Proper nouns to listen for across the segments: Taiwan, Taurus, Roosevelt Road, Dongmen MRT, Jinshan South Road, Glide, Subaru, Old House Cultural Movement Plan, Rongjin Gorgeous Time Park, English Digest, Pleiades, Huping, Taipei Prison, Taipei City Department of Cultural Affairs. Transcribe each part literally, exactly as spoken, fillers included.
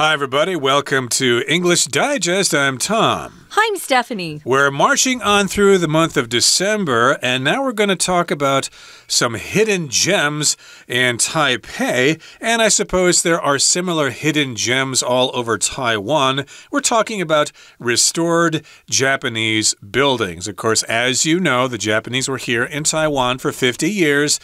Hi, everybody. Welcome to English Digest. I'm Tom. Hi, I'm Stephanie. We're marching on through the month of December, and now we're going to talk about some hidden gems in Taipei, and I suppose there are similar hidden gems all over Taiwan. We're talking about restored Japanese buildings. Of course, as you know, the Japanese were here in Taiwan for fifty years,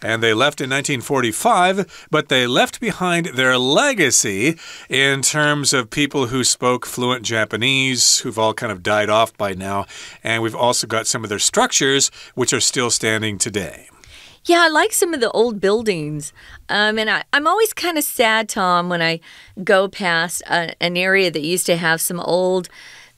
and they left in nineteen forty-five, but they left behind their legacy in terms of people who spoke fluent Japanese, who've all kind of died off by now. And we've also got some of their structures, which are still standing today. Yeah, I like some of the old buildings. Um, and I, I'm always kind of sad, Tom, when I go past a, an area that used to have some old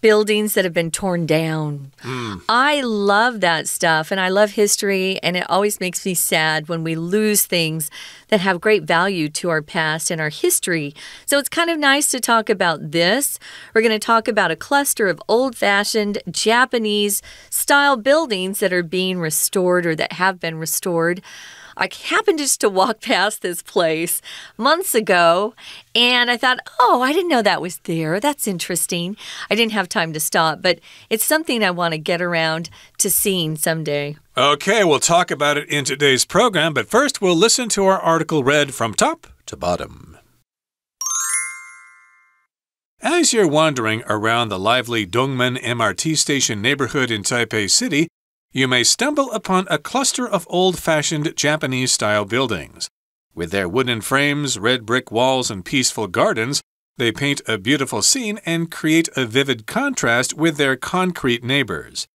buildings that have been torn down. Mm. I love that stuff, and I love history, and it always makes me sad when we lose things that have great value to our past and our history. So it's kind of nice to talk about this. We're going to talk about a cluster of old-fashioned Japanese-style buildings that are being restored or that have been restored. I happened just to walk past this place months ago, and I thought, oh, I didn't know that was there. That's interesting. I didn't have time to stop, but it's something I want to get around to seeing someday. Okay, we'll talk about it in today's program, but first we'll listen to our article read from top to bottom. As you're wandering around the lively Dongmen M R T station neighborhood in Taipei City, you may stumble upon a cluster of old-fashioned Japanese-style buildings. With their wooden frames, red brick walls, and peaceful gardens, they paint a beautiful scene and create a vivid contrast with their concrete neighbors.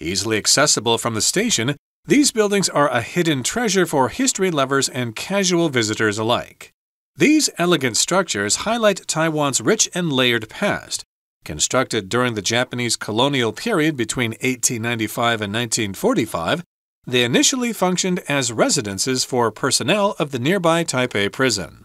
Easily accessible from the station, these buildings are a hidden treasure for history lovers and casual visitors alike. These elegant structures highlight Taiwan's rich and layered past. Constructed during the Japanese colonial period between eighteen ninety-five and nineteen forty-five, they initially functioned as residences for personnel of the nearby Taipei Prison.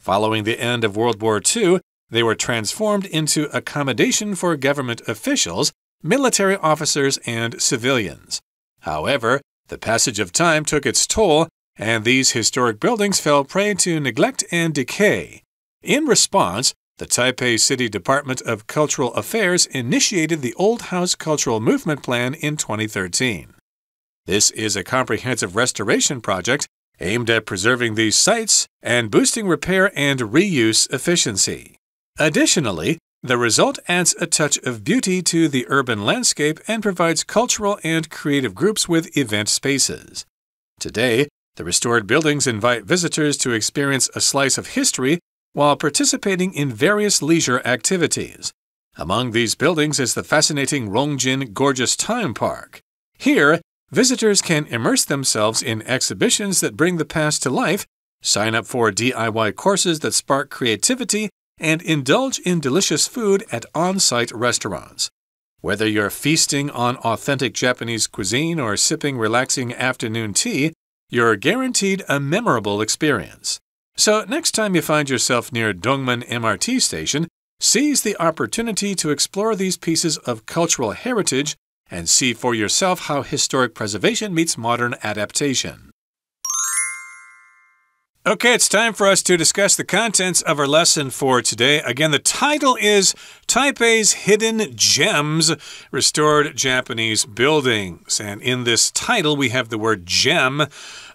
Following the end of World War Two, they were transformed into accommodation for government officials, military officers, and civilians. However, the passage of time took its toll, and these historic buildings fell prey to neglect and decay. In response, the Taipei City Department of Cultural Affairs initiated the Old House Cultural Movement Plan in twenty thirteen. This is a comprehensive restoration project aimed at preserving these sites and boosting repair and reuse efficiency. Additionally, the result adds a touch of beauty to the urban landscape and provides cultural and creative groups with event spaces. Today, the restored buildings invite visitors to experience a slice of history while participating in various leisure activities. Among these buildings is the fascinating Rongjin Gorgeous Time Park. Here, visitors can immerse themselves in exhibitions that bring the past to life, sign up for D I Y courses that spark creativity, and indulge in delicious food at on-site restaurants. Whether you're feasting on authentic Japanese cuisine or sipping relaxing afternoon tea, you're guaranteed a memorable experience. So next time you find yourself near Dongmen M R T station, seize the opportunity to explore these pieces of cultural heritage and see for yourself how historic preservation meets modern adaptation. Okay, it's time for us to discuss the contents of our lesson for today. Again, the title is Taipei's Hidden Gems, Restored Japanese Buildings. And in this title, we have the word gem,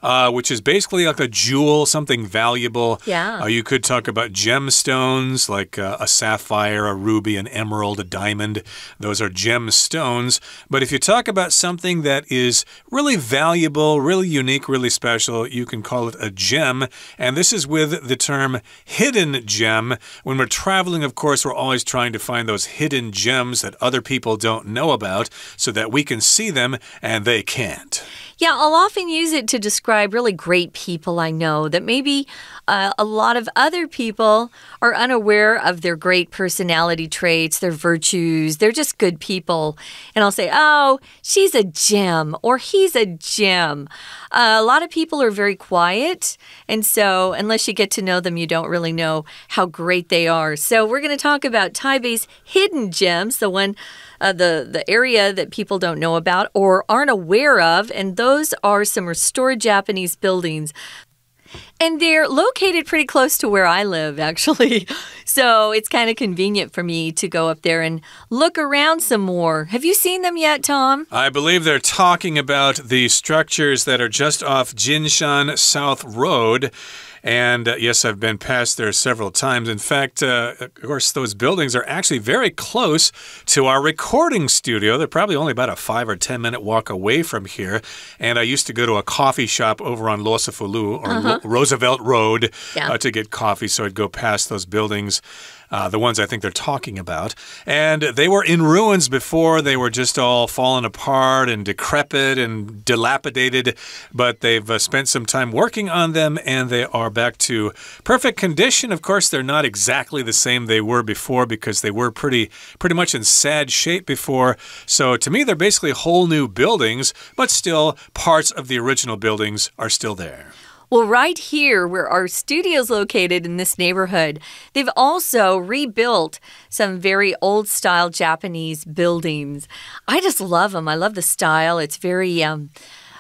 uh, which is basically like a jewel, something valuable. Yeah. Uh, you could talk about gemstones, like uh, a sapphire, a ruby, an emerald, a diamond. Those are gemstones. But if you talk about something that is really valuable, really unique, really special, you can call it a gem. And this is with the term hidden gem. When we're traveling, of course, we're always trying to find those hidden gems that other people don't know about so that we can see them and they can't. Yeah, I'll often use it to describe really great people I know that maybe uh, a lot of other people are unaware of their great personality traits, their virtues. They're just good people. And I'll say, oh, she's a gem or he's a gem. Uh, a lot of people are very quiet. And so unless you get to know them, you don't really know how great they are. So we're going to talk about Taipei's hidden gems, the one Uh, the, the area that people don't know about or aren't aware of, and those are some restored Japanese buildings. And they're located pretty close to where I live, actually. So it's kind of convenient for me to go up there and look around some more. Have you seen them yet, Tom? I believe they're talking about the structures that are just off Jinshan South Road. And uh, yes, I've been past there several times. In fact, uh, of course, those buildings are actually very close to our recording studio. They're probably only about a five or ten minute walk away from here. And I used to go to a coffee shop over on Losafulu or uh-huh. Roosevelt Road yeah. uh, to get coffee. So I'd go past those buildings. Uh, the ones I think they're talking about. And they were in ruins before. They were just all fallen apart and decrepit and dilapidated. But they've uh, spent some time working on them, and they are back to perfect condition. Of course, they're not exactly the same they were before because they were pretty, pretty much in sad shape before. So to me, they're basically whole new buildings, but still parts of the original buildings are still there. Well, right here where our studio is located in this neighborhood, they've also rebuilt some very old-style Japanese buildings. I just love them. I love the style. It's very... Um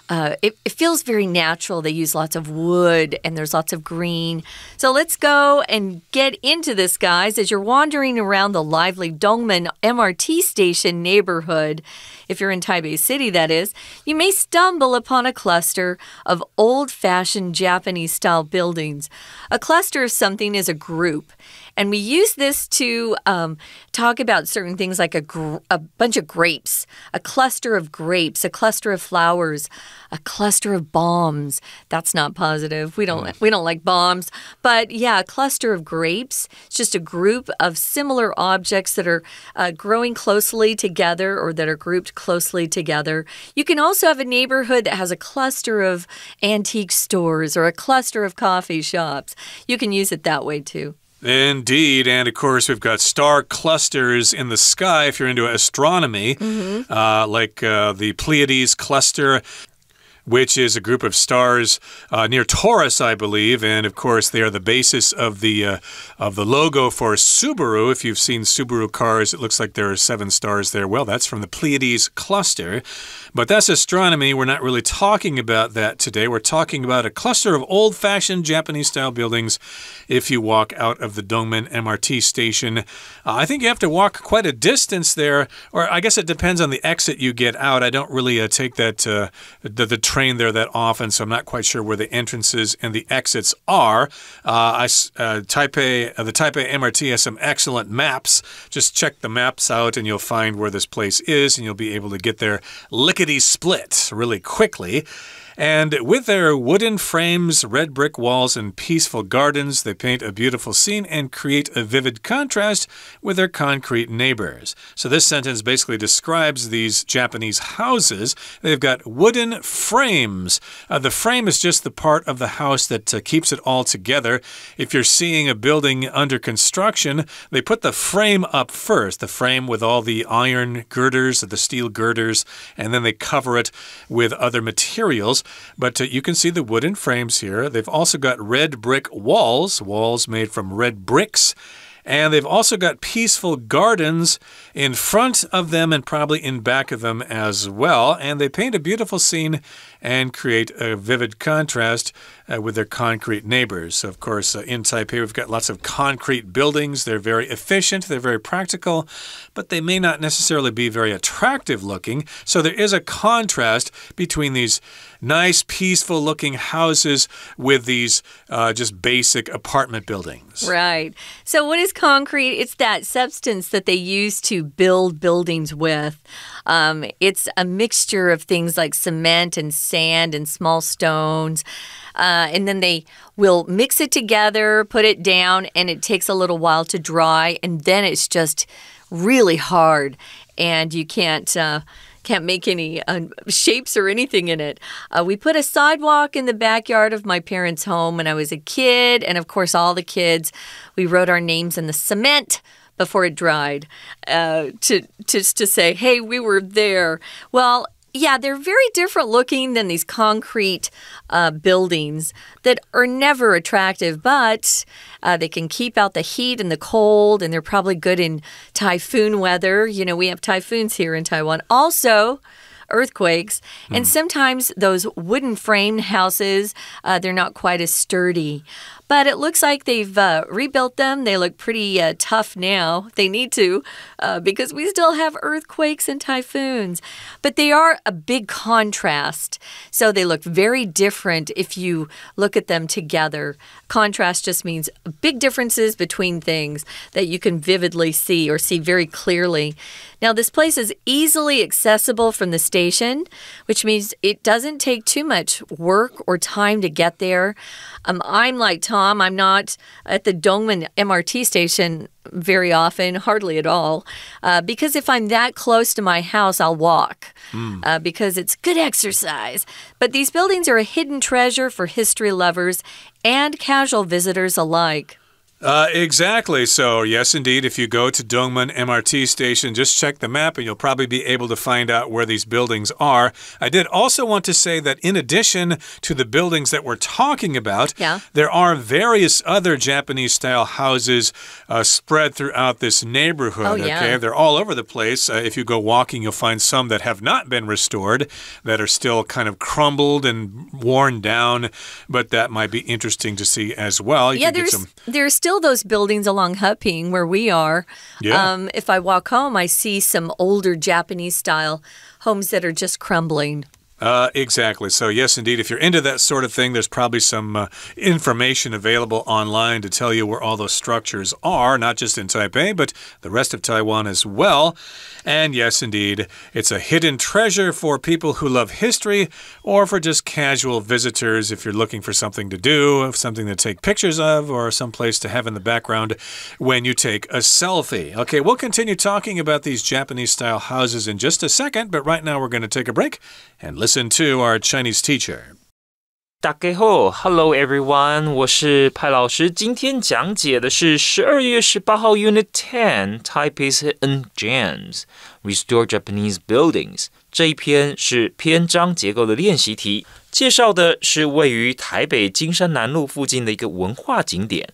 Uh, it, it feels very natural. They use lots of wood and there's lots of green. So let's go and get into this, guys. As you're wandering around the lively Dongmen M R T station neighborhood, if you're in Taipei City, that is, you may stumble upon a cluster of old-fashioned Japanese-style buildings. A cluster of something is a group. And we use this to um, talk about certain things like a, gr a bunch of grapes, a cluster of grapes, a cluster of flowers, a cluster of bombs. That's not positive. We don't, we don't like bombs. But yeah, a cluster of grapes. It's just a group of similar objects that are uh, growing closely together or that are grouped closely together. You can also have a neighborhood that has a cluster of antique stores or a cluster of coffee shops. You can use it that way too. Indeed. And, of course, we've got star clusters in the sky if you're into astronomy, mm-hmm. uh, like uh, the Pleiades cluster, which is a group of stars uh, near Taurus, I believe. And, of course, they are the basis of the uh, of the logo for Subaru. If you've seen Subaru cars, it looks like there are seven stars there. Well, that's from the Pleiades cluster. But that's astronomy. We're not really talking about that today. We're talking about a cluster of old-fashioned Japanese-style buildings if you walk out of the Dongmen M R T station. Uh, I think you have to walk quite a distance there, or I guess it depends on the exit you get out. I don't really uh, take that uh, the, the train there that often, so I'm not quite sure where the entrances and the exits are. Uh, I, uh, Taipei, uh, the Taipei M R T has some excellent maps. Just check the maps out and you'll find where this place is, and you'll be able to get there lickety-split really quickly. And with their wooden frames, red brick walls, and peaceful gardens, they paint a beautiful scene and create a vivid contrast with their concrete neighbors. So this sentence basically describes these Japanese houses. They've got wooden frames. Uh, the frame is just the part of the house that uh, keeps it all together. If you're seeing a building under construction, they put the frame up first, the frame with all the iron girders, the steel girders, and then they cover it with other materials. But uh, you can see the wooden frames here. They've also got red brick walls, walls made from red bricks. And they've also got peaceful gardens in front of them and probably in back of them as well. And they paint a beautiful scene and create a vivid contrast uh, with their concrete neighbors. So, of course, uh, in Taipei, we've got lots of concrete buildings. They're very efficient. They're very practical. But they may not necessarily be very attractive looking. So there is a contrast between these nice, peaceful-looking houses with these uh, just basic apartment buildings. Right. So what is concrete? It's that substance that they use to build buildings with. Um, it's a mixture of things like cement and sand and small stones. Uh, and then they will mix it together, put it down, and it takes a little while to dry. And then it's just really hard, and you can't... Uh, Can't make any uh, shapes or anything in it. Uh, we put a sidewalk in the backyard of my parents' home when I was a kid. And, of course, all the kids, we wrote our names in the cement before it dried uh, to, just to say, hey, we were there. Well, yeah, they're very different looking than these concrete uh, buildings that are never attractive, but uh, they can keep out the heat and the cold, and they're probably good in typhoon weather. You know, we have typhoons here in Taiwan. Also, earthquakes. Mm. And sometimes those wooden framed houses, uh, they're not quite as sturdy. But it looks like they've uh, rebuilt them. They look pretty uh, tough now. They need to uh, because we still have earthquakes and typhoons. But they are a big contrast. So they look very different if you look at them together. Contrast just means big differences between things that you can vividly see or see very clearly. Now, this place is easily accessible from the station, which means it doesn't take too much work or time to get there. Um, I'm like Tom. I'm not at the Dongmen M R T station very often, hardly at all, uh, because if I'm that close to my house, I'll walk mm. uh, because it's good exercise. But these buildings are a hidden treasure for history lovers and casual visitors alike. Uh, exactly. So, yes, indeed, if you go to Dongmen M R T station, just check the map and you'll probably be able to find out where these buildings are. I did also want to say that in addition to the buildings that we're talking about, yeah. there are various other Japanese-style houses uh, spread throughout this neighborhood. Oh, yeah. Okay, they're all over the place. Uh, if you go walking, you'll find some that have not been restored, that are still kind of crumbled and worn down, but that might be interesting to see as well. You yeah, can there's, get some... there's still those buildings along Huping where we are. Yeah. Um, if I walk home, I see some older Japanese-style homes that are just crumbling. Uh, exactly. So, yes, indeed, if you're into that sort of thing, there's probably some uh, information available online to tell you where all those structures are, not just in Taipei, but the rest of Taiwan as well. And, yes, indeed, it's a hidden treasure for people who love history or for just casual visitors if you're looking for something to do, something to take pictures of, or someplace to have in the background when you take a selfie. Okay, we'll continue talking about these Japanese-style houses in just a second, but right now we're going to take a break and listen. Listen to our Chinese teacher. 大家好, hello everyone, 我是派老师。今天讲解的是twelve月eighteen号 Unit ten, Taipei's Hidden Gems, Restore Japanese Buildings. 这一篇是篇章结构的练习题，介绍的是位于台北金山南路附近的一个文化景点。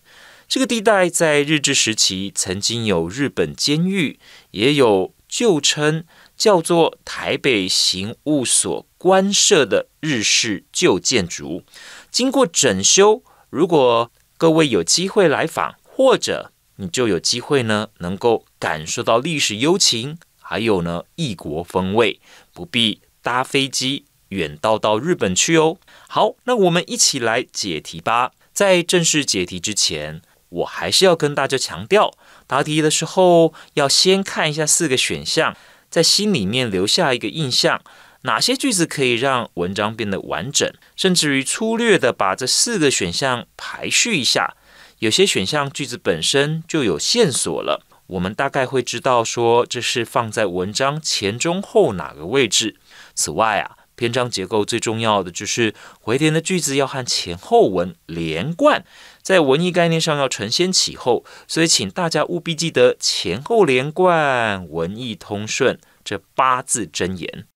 这个地带在日治时期曾经有日本监狱，也有旧称叫做台北刑务所官舍的日式旧建筑，经过整修，如果各位有机会来访，或者你就有机会呢，能够感受到历史幽情，还有呢异国风味，不必搭飞机远道到日本去哦。好，那我们一起来解题吧。在正式解题之前，我还是要跟大家强调，答题的时候要先看一下四个选项，在心里面留下一个印象。哪些句子可以让文章变得完整，甚至于粗略的把这四个选项排序一下。有些选项句子本身就有线索了，我们大概会知道说这是放在文章前中后哪个位置。此外啊，篇章结构最重要的就是回填的句子要和前后文连贯，在文意概念上要承先启后，所以请大家务必记得前后连贯、文意通顺这八字真言。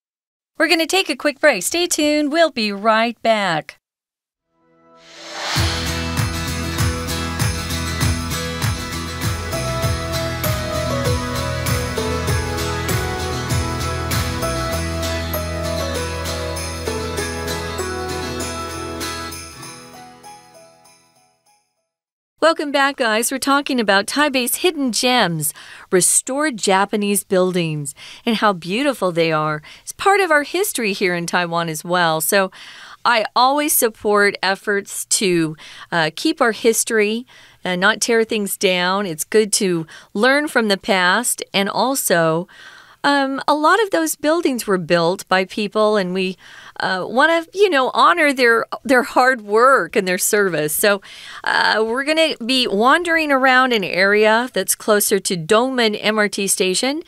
We're going to take a quick break. Stay tuned. We'll be right back. Welcome back, guys. We're talking about Taipei's hidden gems, restored Japanese buildings, and how beautiful they are. It's part of our history here in Taiwan as well. So I always support efforts to uh, keep our history and not tear things down. It's good to learn from the past, and also Um, a lot of those buildings were built by people, and we uh, want to, you know, honor their their hard work and their service. So uh, we're going to be wandering around an area that's closer to Dongmen M R T station,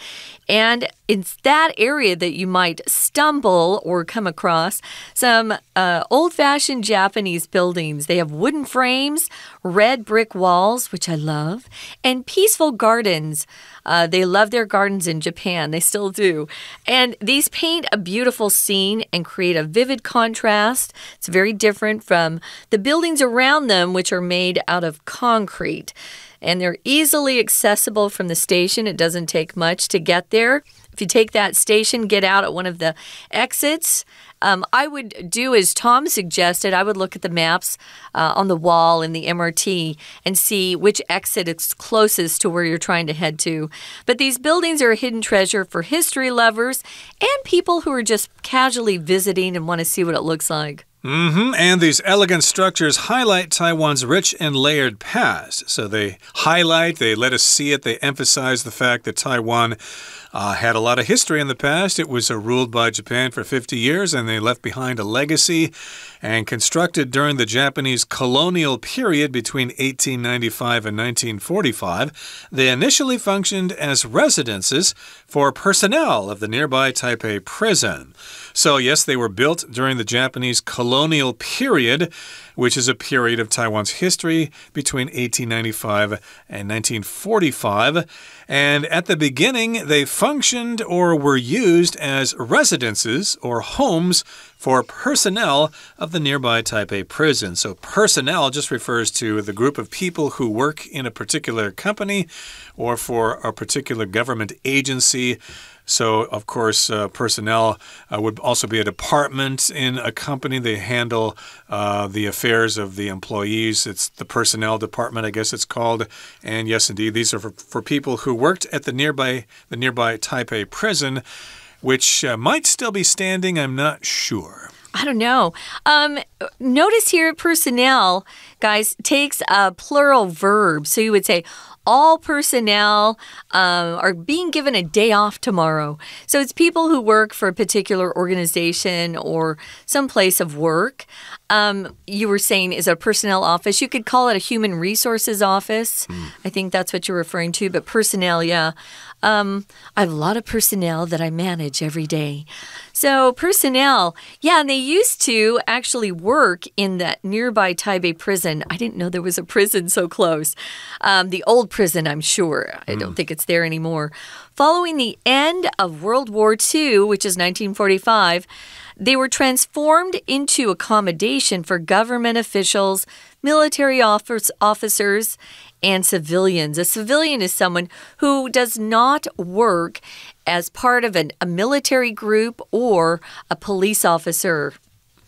and it's that area that you might stumble or come across some uh, old-fashioned Japanese buildings. They have wooden frames, red brick walls, which I love, and peaceful gardens. Uh, they love their gardens in Japan. They still do. And these paint a beautiful scene and create a vivid contrast. It's very different from the buildings around them, which are made out of concrete. And they're easily accessible from the station. It doesn't take much to get there. If you take that station, get out at one of the exits. Um, I would do as Tom suggested. I would look at the maps uh, on the wall in the M R T and see which exit is closest to where you're trying to head to. But these buildings are a hidden treasure for history lovers and people who are just casually visiting and want to see what it looks like. Mm-hmm. And these elegant structures highlight Taiwan's rich and layered past. So they highlight, they let us see it, they emphasize the fact that Taiwan uh, had a lot of history in the past. It was uh, ruled by Japan for fifty years, and they left behind a legacy and constructed during the Japanese colonial period between eighteen ninety-five and nineteen forty-five. They initially functioned as residences for personnel of the nearby Taipei prison. So, yes, they were built during the Japanese colonial Colonial period, which is a period of Taiwan's history between eighteen ninety-five and nineteen forty-five. And at the beginning, they functioned or were used as residences or homes for personnel of the nearby Taipei prison. So personnel just refers to the group of people who work in a particular company or for a particular government agency. So, of course, uh, personnel uh, would also be a department in a company. They handle uh, the affairs of the employees. It's the personnel department, I guess it's called. And yes, indeed, these are for, for people who worked at the nearby, the nearby Taipei prison, which uh, might still be standing. I'm not sure. I don't know. Um, notice here, personnel, guys, takes a plural verb. So you would say, all personnel um, are being given a day off tomorrow. So it's people who work for a particular organization or some place of work. Um, you were saying is a personnel office. You could call it a human resources office. Mm. I think that's what you're referring to. But personnel, yeah. Um, I have a lot of personnel that I manage every day. So personnel, yeah, and they used to actually work in that nearby Taipei prison. I didn't know there was a prison so close. Um, the old prison, I'm sure. I don't mm. think it's there anymore. Following the end of World War Two, which is nineteen forty-five, they were transformed into accommodation for government officials, military office, officers, and civilians. A civilian is someone who does not work as part of an, a military group or a police officer.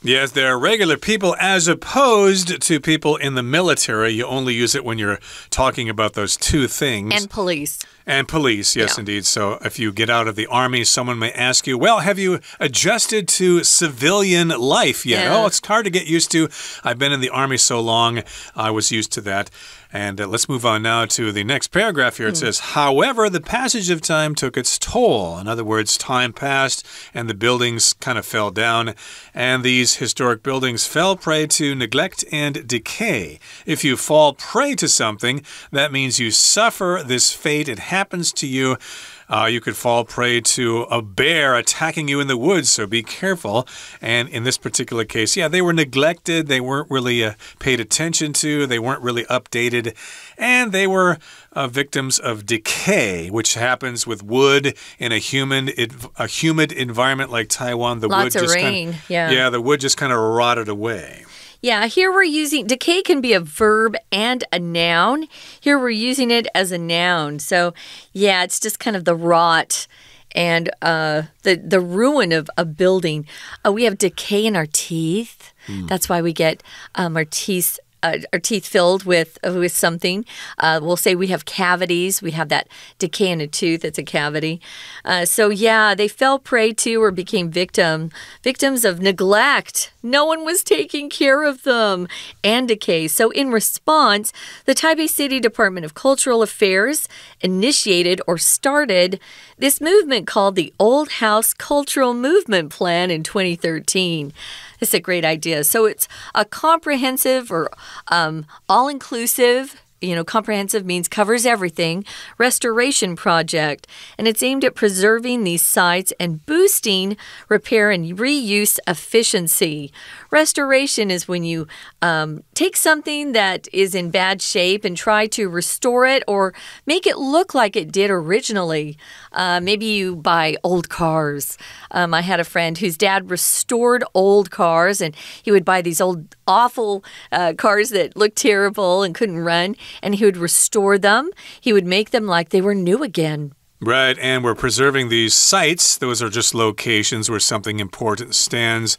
Yes, they're regular people as opposed to people in the military. You only use it when you're talking about those two things. And police. And police, yes, yeah. Indeed. So if you get out of the army, someone may ask you, well, have you adjusted to civilian life yet? Yeah. Oh, it's hard to get used to. I've been in the army so long, I was used to that. And uh, let's move on now to the next paragraph here. It mm. says, however, the passage of time took its toll. In other words, time passed and the buildings kind of fell down. And these historic buildings fell prey to neglect and decay. If you fall prey to something, that means you suffer this fate. It happens to you. Uh, you could fall prey to a bear attacking you in the woods, so be careful. And in this particular case, yeah, they were neglected. They weren't really uh, paid attention to. They weren't really updated. And they were uh, victims of decay, which happens with wood in a humid, a humid environment like Taiwan. The Lots wood of just rain, kinda, yeah. Yeah, the wood just kind of rotted away. Yeah, here we're using, decay can be a verb and a noun. Here we're using it as a noun. So, yeah, it's just kind of the rot and uh, the, the ruin of a building. Uh, we have decay in our teeth. Mm. That's why we get um, our teeth Uh, our teeth filled with uh, with something. Uh, we'll say we have cavities. We have that decay in a tooth. It's a cavity. Uh, so, yeah, they fell prey to or became victim victims of neglect. No one was taking care of them and decay. So, in response, the Taipei City Department of Cultural Affairs initiated or started this movement called the Old House Cultural Movement Plan in twenty thirteen. It's a great idea. So it's a comprehensive or um, all-inclusive, you know, comprehensive means covers everything, restoration project. And it's aimed at preserving these sites and boosting repair and reuse efficiency. Restoration is when you um, take something that is in bad shape and try to restore it or make it look like it did originally. Uh, maybe you buy old cars. Um, I had a friend whose dad restored old cars, and he would buy these old, awful uh, cars that looked terrible and couldn't run, and he would restore them. He would make them like they were new again. Right, and we're preserving these sites. Those are just locations where something important stands.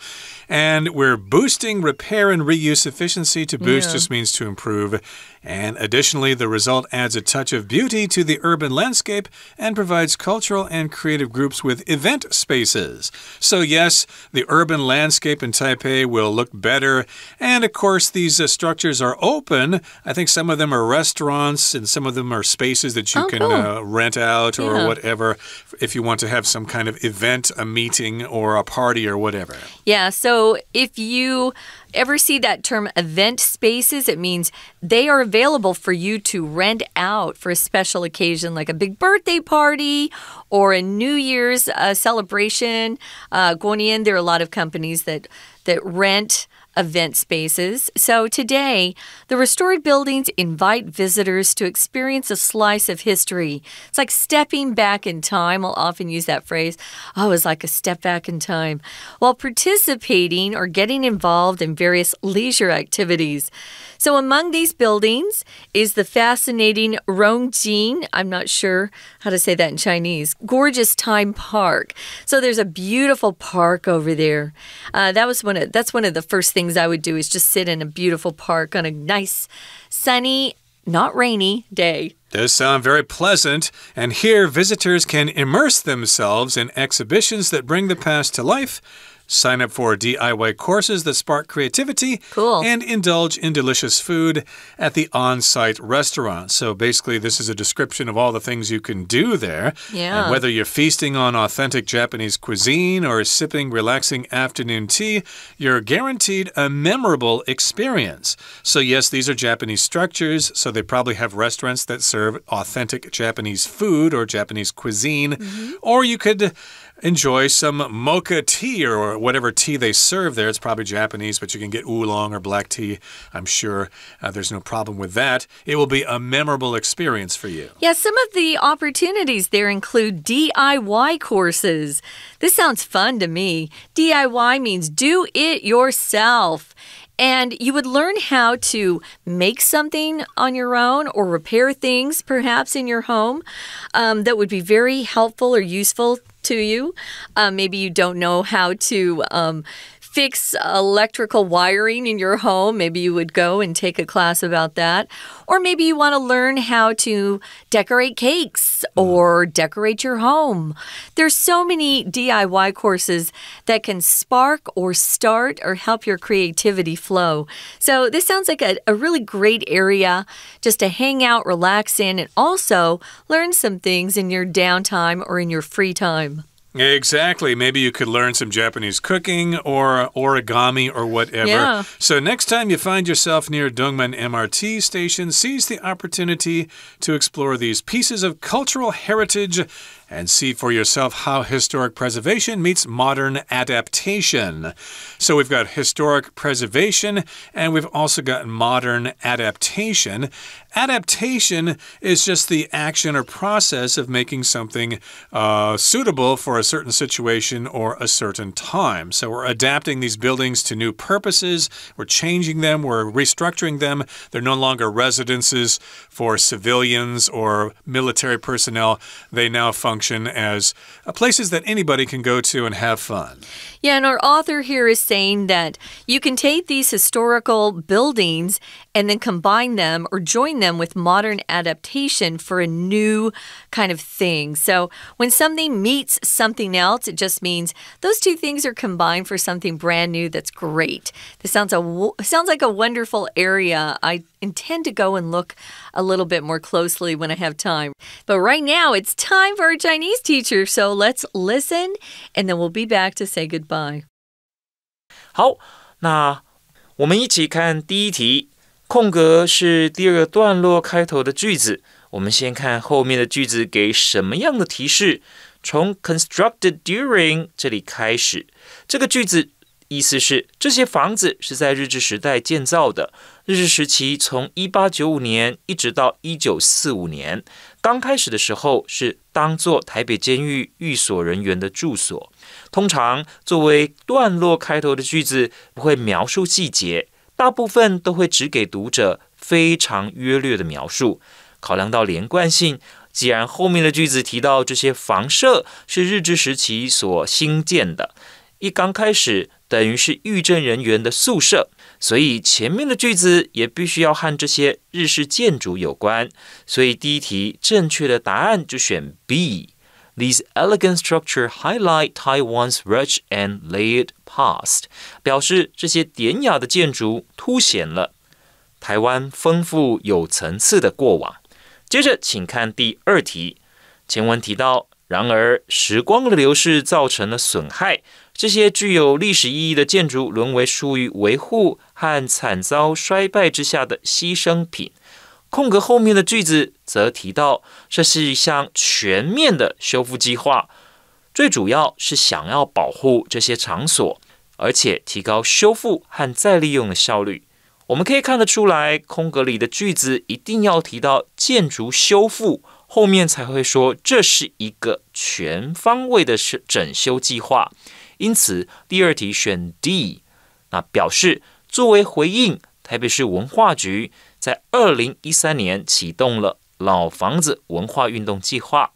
And we're boosting repair and reuse efficiency. To boost yeah. just means to improve. And additionally, the result adds a touch of beauty to the urban landscape and provides cultural and creative groups with event spaces. So yes, the urban landscape in Taipei will look better. And of course, these uh, structures are open. I think some of them are restaurants and some of them are spaces that you oh, can cool. uh, rent out or yeah. whatever if you want to have some kind of event, a meeting or a party or whatever. Yeah, so if you ever see that term event spaces, it means they are available for you to rent out for a special occasion like a big birthday party or a New Year's uh, celebration. Uh, Guonian, there are a lot of companies that, that rent event spaces. So today, the restored buildings invite visitors to experience a slice of history. It's like stepping back in time. I'll often use that phrase. Oh, it's like a step back in time. While participating or getting involved in various leisure activities. So among these buildings is the fascinating Rongjin, I'm not sure how to say that in Chinese, gorgeous time park. So there's a beautiful park over there. Uh, that was one of, that's one of the first things things I would do is just sit in a beautiful park on a nice, sunny, not rainy day. Does sound very pleasant, and here visitors can immerse themselves in exhibitions that bring the past to life, sign up for D I Y courses that spark creativity, cool. and indulge in delicious food at the on-site restaurant. So basically, this is a description of all the things you can do there. Yeah. And whether you're feasting on authentic Japanese cuisine or sipping relaxing afternoon tea, you're guaranteed a memorable experience. So yes, these are Japanese structures, so they probably have restaurants that serve authentic Japanese food or Japanese cuisine. Mm-hmm. Or you could enjoy some mocha tea or whatever tea they serve there. It's probably Japanese, but you can get oolong or black tea. I'm sure uh, there's no problem with that. It will be a memorable experience for you. Yeah, some of the opportunities there include D I Y courses. This sounds fun to me. D I Y means do it yourself. And you would learn how to make something on your own or repair things perhaps in your home um, that would be very helpful or useful to you. Uh, maybe you don't know how to um, fix electrical wiring in your home. Maybe you would go and take a class about that. Or maybe you want to learn how to decorate cakes or decorate your home. There's so many D I Y courses that can spark or start or help your creativity flow. So this sounds like a, a really great area just to hang out, relax in, and also learn some things in your downtime or in your free time. Exactly. Maybe you could learn some Japanese cooking or origami or whatever. Yeah. So next time you find yourself near Dongmen M R T station, seize the opportunity to explore these pieces of cultural heritage and see for yourself how historic preservation meets modern adaptation. So we've got historic preservation, and we've also got modern adaptation. Adaptation is just the action or process of making something uh, suitable for a certain situation or a certain time. So we're adapting these buildings to new purposes. We're changing them. We're restructuring them. They're no longer residences for civilians or military personnel. They now function as places that anybody can go to and have fun. Yeah, and our author here is saying that you can take these historical buildings and then combine them or join them with modern adaptation for a new kind of thing. So when something meets something else, it just means those two things are combined for something brand new that's great. This sounds a sounds like a wonderful area. I intend to go and look a little bit more closely when I have time. But right now, it's time for our Chinese teacher, so let's listen, and then we'll be back to say goodbye. 好，那我们一起看第一题。空格是第二个段落开头的句子。我们先看后面的句子给什么样的提示。从 constructed during 这里开始，这个句子意思是这些房子是在日治时代建造的。日治时期从一八九五年一直到一九四五年。刚开始的时候是当作台北监狱寓所人员的住所。通常作为段落开头的句子不会描述细节，大部分都会只给读者非常约略的描述。考量到连贯性，既然后面的句子提到这些房舍是日治时期所兴建的，一刚开始等于是狱政人员的宿舍，所以前面的句子也必须要和这些日式建筑有关。所以第一题正确的答案就选 B。 These elegant structures highlight Taiwan's rich and layered past， 表示这些典雅的建筑凸显了台湾丰富有层次的过往。接着，请看第二题。前文提到，然而时光的流逝造成了损害，这些具有历史意义的建筑沦为疏于维护和惨遭衰败之下的牺牲品。空格后面的句子则提到，这是一项全面的修复计划，最主要是想要保护这些场所，而且提高修复和再利用的效率。我们可以看得出来，空格里的句子一定要提到建筑修复，后面才会说这是一个全方位的整修计划。因此，第二题选 D， 那表示作为回应，台北市文化局在二零一三年启动了老房子文化运动计划。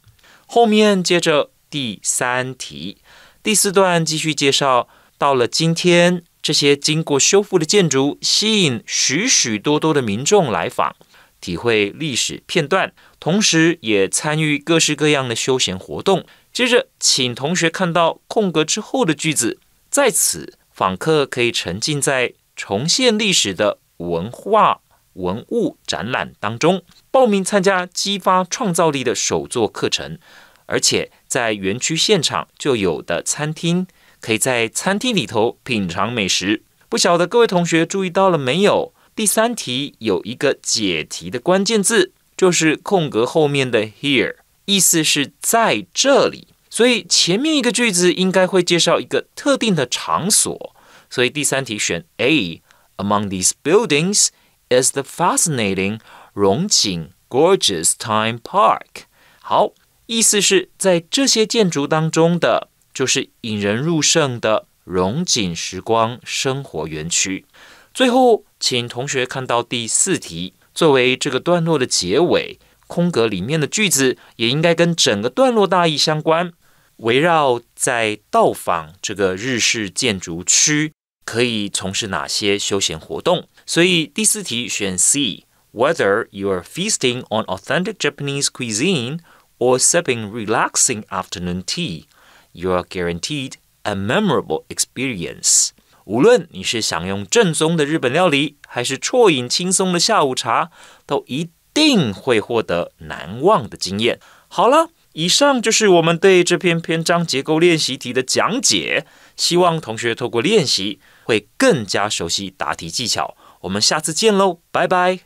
后面接着第三题，第四段继续介绍，到了今天，这些经过修复的建筑吸引许许多多的民众来访，体会历史片段，同时也参与各式各样的休闲活动。接着，请同学看到空格之后的句子，在此访客可以沉浸在重现历史的文化文物展览当中，报名参加激发创造力的手作课程，而且在园区现场就有的餐厅，可以在餐厅里头品尝美食。不晓得各位同学注意到了没有？第三题有一个解题的关键字，就是空格后面的 here， 意思是在这里，所以前面一个句子应该会介绍一个特定的场所，所以第三题选 A。 Among these buildings is the fascinating Rongqing Gorgeous Time Park。 好，意思是在这些建筑当中的，就是引人入胜的荣景时光生活园区。最后，请同学看到第四题，作为这个段落的结尾，空格里面的句子也应该跟整个段落大意相关。围绕在到访这个日式建筑区，可以从事哪些休闲活动？所以第四题选 C。 Whether you are feasting on authentic Japanese cuisine or sipping relaxing afternoon tea, you are guaranteed a memorable experience。 无论你是享用正宗的日本料理，还是啜饮轻松的下午茶，都一定会获得难忘的经验。好了，以上就是我们对这篇篇章结构练习题的讲解。希望同学透过练习，会更加熟悉答题技巧。我们下次见喽，拜拜。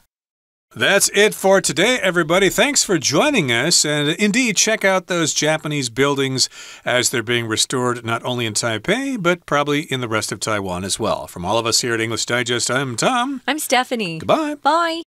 That's it for today, everybody. Thanks for joining us. And indeed, check out those Japanese buildings as they're being restored, not only in Taipei, but probably in the rest of Taiwan as well. From all of us here at English Digest, I'm Tom. I'm Stephanie. Goodbye. Bye.